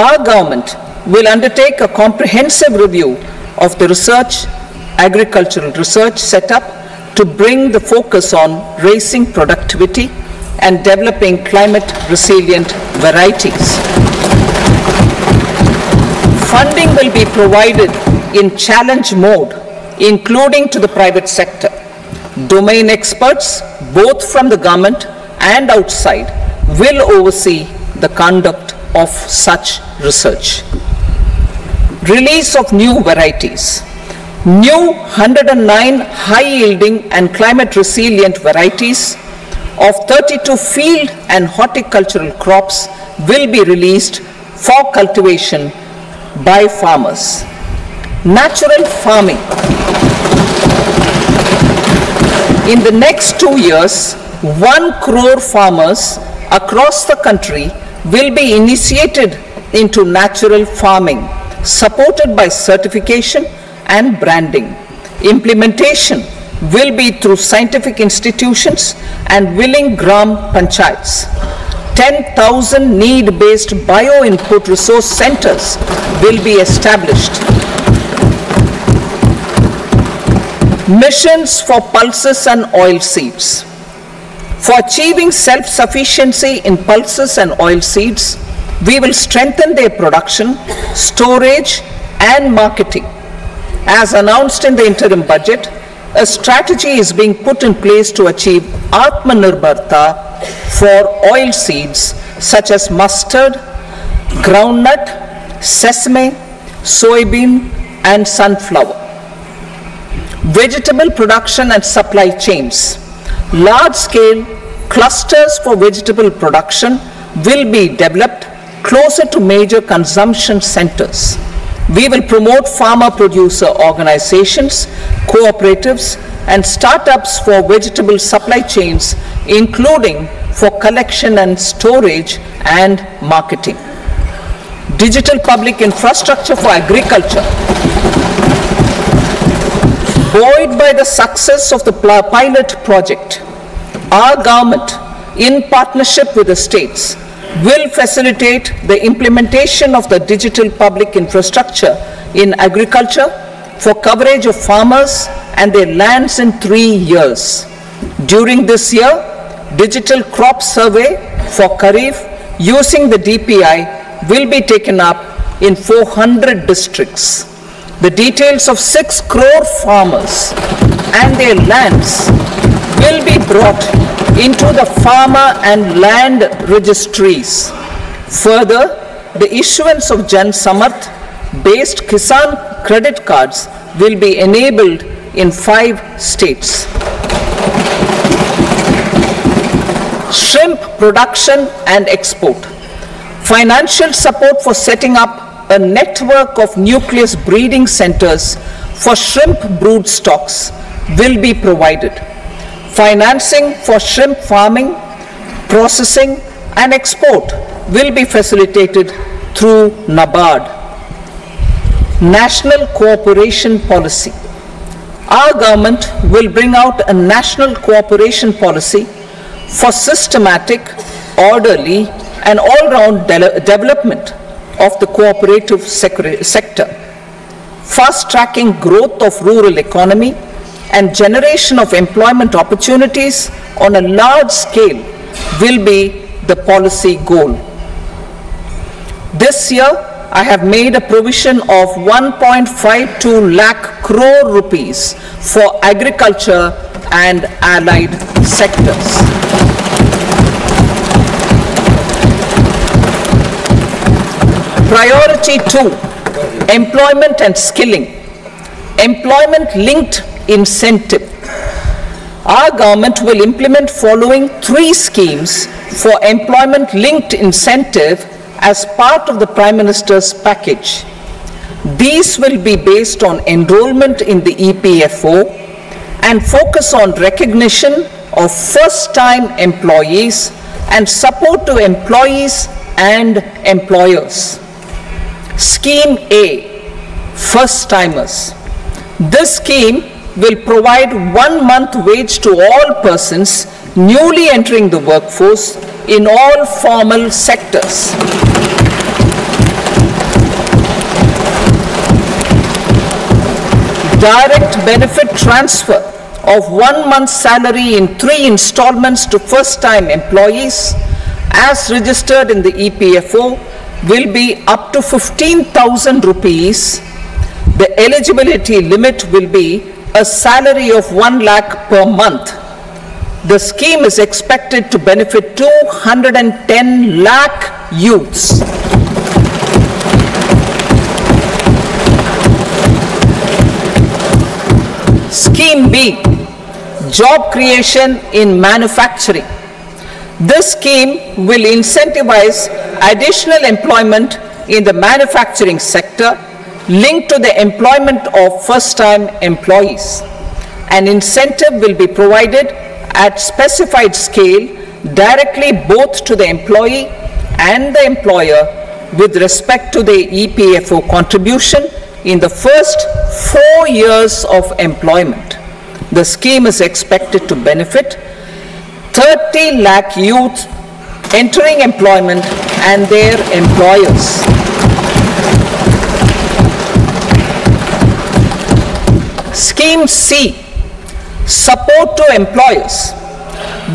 our government will undertake a comprehensive review of the research, agricultural research setup to bring the focus on raising productivity and developing climate resilient varieties. Funding will be provided in challenge mode, including to the private sector. Domain experts, both from the government and outside, will oversee the conduct of such research. Release of new varieties. New 109 high-yielding and climate-resilient varieties of 32 field and horticultural crops will be released for cultivation by farmers. Natural farming. In the next 2 years, 1 crore farmers across the country will be initiated into natural farming, supported by certification and branding. Implementation will be through scientific institutions and willing gram panchayats. 10,000 need-based bio-input resource centers will be established. Missions for pulses and oilseeds. For achieving self-sufficiency in pulses and oilseeds, we will strengthen their production, storage, and marketing. As announced in the interim budget, a strategy is being put in place to achieve atmanirbharta for oil seeds such as mustard, groundnut, sesame, soybean, and sunflower. Vegetable production and supply chains. Large-scale clusters for vegetable production will be developed closer to major consumption centers. We will promote farmer-producer organizations, cooperatives, and startups for vegetable supply chains, including for collection and storage and marketing. Digital public infrastructure for agriculture. Buoyed by the success of the pilot project, our government, in partnership with the states, will facilitate the implementation of the digital public infrastructure in agriculture for coverage of farmers and their lands in 3 years. During this year, digital crop survey for Kharif using the DPI will be taken up in 400 districts. The details of 6 crore farmers and their lands will be brought into the farmer and land registries. Further, the issuance of Jan Samarth based Kisan credit cards will be enabled in 5 states. Shrimp production and export. Financial support for setting up a network of nucleus breeding centers for shrimp brood stocks will be provided. Financing for shrimp farming, processing, and export will be facilitated through NABARD. National Cooperation Policy. Our government will bring out a national cooperation policy for systematic, orderly, and all-round development of the cooperative sector, fast-tracking growth of rural economy, and generation of employment opportunities on a large scale will be the policy goal. This year, I have made a provision of 1.52 lakh crore rupees for agriculture and allied sectors. Priority 2, employment and skilling. Employment-linked incentive. Our government will implement following 3 schemes for employment-linked incentive as part of the Prime Minister's package. These will be based on enrollment in the EPFO and focus on recognition of first-time employees and support to employees and employers. Scheme A, first-timers. This scheme will provide 1 month wage to all persons newly entering the workforce in all formal sectors. direct benefit transfer of 1 month's salary in 3 installments to first-time employees as registered in the EPFO will be up to 15,000 rupees. The eligibility limit will be a salary of 1 lakh per month. The scheme is expected to benefit 210 lakh youths. Scheme B, job creation in manufacturing. This scheme will incentivize additional employment in the manufacturing sector linked to the employment of first-time employees. An incentive will be provided at specified scale directly both to the employee and the employer with respect to the EPFO contribution in the first 4 years of employment. The scheme is expected to benefit 30 lakh youth entering employment and their employers. Scheme C, support to employers.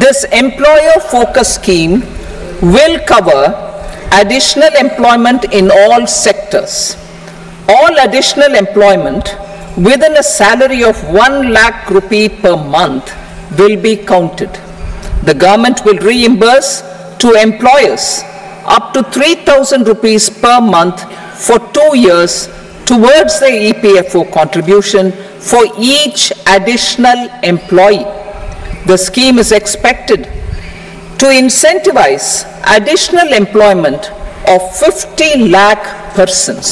This employer-focused scheme will cover additional employment in all sectors. All additional employment within a salary of 1 lakh rupee per month will be counted. The government will reimburse to employers up to 3,000 rupees per month for 2 years towards the EPFO contribution for each additional employee. The scheme is expected to incentivize additional employment of 50 lakh persons.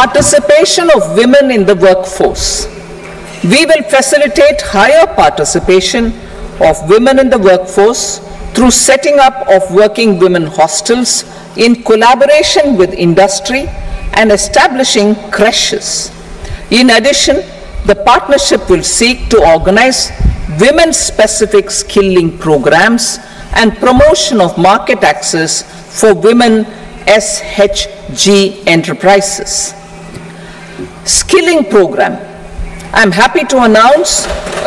Participation of women in the workforce. We will facilitate higher participation of women in the workforce through setting up of working women hostels in collaboration with industry and establishing creches. In addition, the partnership will seek to organize women-specific skilling programs and promotion of market access for women SHG enterprises. Skilling program. I'm happy to announce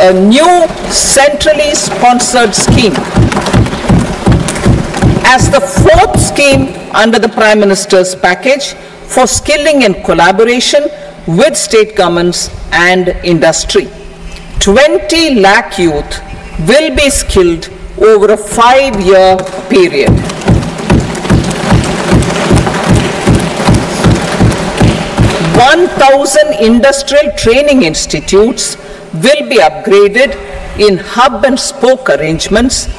a new centrally sponsored scheme as the 4th scheme under the Prime Minister's package for skilling in collaboration with state governments and industry. 20 lakh youth will be skilled over a 5-year period. One 1,000 industrial training institutes will be upgraded in hub and spoke arrangements